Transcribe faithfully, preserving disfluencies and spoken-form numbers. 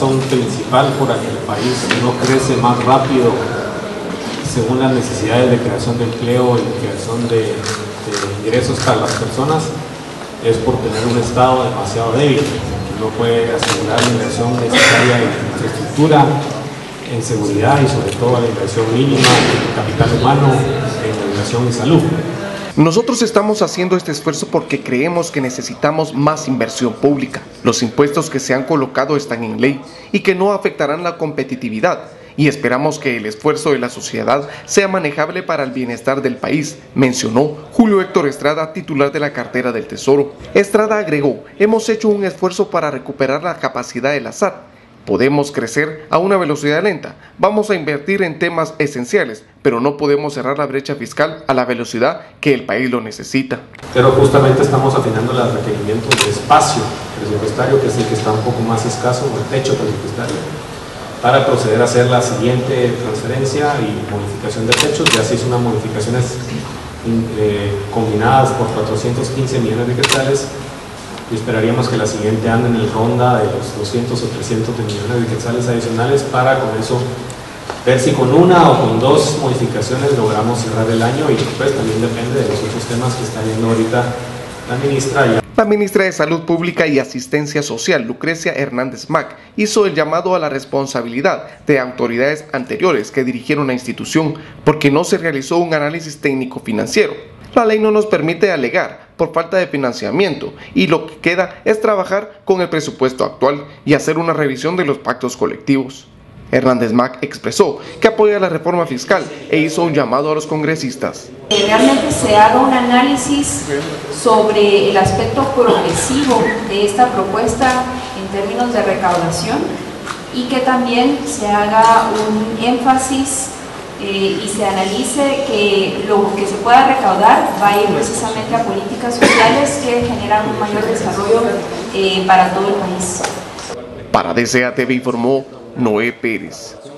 razón principal por la que el país no crece más rápido según las necesidades de creación de empleo y creación de, de ingresos para las personas es por tener un Estado demasiado débil, que no puede asegurar la inversión necesaria en infraestructura, en seguridad y sobre todo la inversión mínima en capital humano, en educación y salud. Nosotros estamos haciendo este esfuerzo porque creemos que necesitamos más inversión pública. Los impuestos que se han colocado están en ley y que no afectarán la competitividad, y esperamos que el esfuerzo de la sociedad sea manejable para el bienestar del país, mencionó Julio Héctor Estrada, titular de la cartera del Tesoro. Estrada agregó, hemos hecho un esfuerzo para recuperar la capacidad de la S A T. Podemos crecer a una velocidad lenta, vamos a invertir en temas esenciales, pero no podemos cerrar la brecha fiscal a la velocidad que el país lo necesita. Pero justamente estamos afinando los requerimientos de espacio presupuestario, que es el que está un poco más escaso, o el techo presupuestario, para proceder a hacer la siguiente transferencia y modificación de techos. Ya se hizo unas modificaciones eh, combinadas por cuatrocientos quince millones de quetzales, y esperaríamos que la siguiente ande en el ronda de los doscientos o trescientos millones de quetzales adicionales, para con eso ver si con una o con dos modificaciones logramos cerrar el año, y pues también depende de los otros temas que está viendo ahorita la ministra. Ya. La ministra de Salud Pública y Asistencia Social, Lucrecia Hernández Mack, hizo el llamado a la responsabilidad de autoridades anteriores que dirigieron la institución porque no se realizó un análisis técnico-financiero. La ley no nos permite alegar por falta de financiamiento y lo que queda es trabajar con el presupuesto actual y hacer una revisión de los pactos colectivos. Hernández Mack expresó que apoya la reforma fiscal e hizo un llamado a los congresistas. Que realmente se haga un análisis sobre el aspecto progresivo de esta propuesta en términos de recaudación, y que también se haga un énfasis Eh, y se analice que lo que se pueda recaudar va a ir precisamente a políticas sociales que generan un mayor desarrollo eh, para todo el país. Para D C A T V informó Noé Pérez.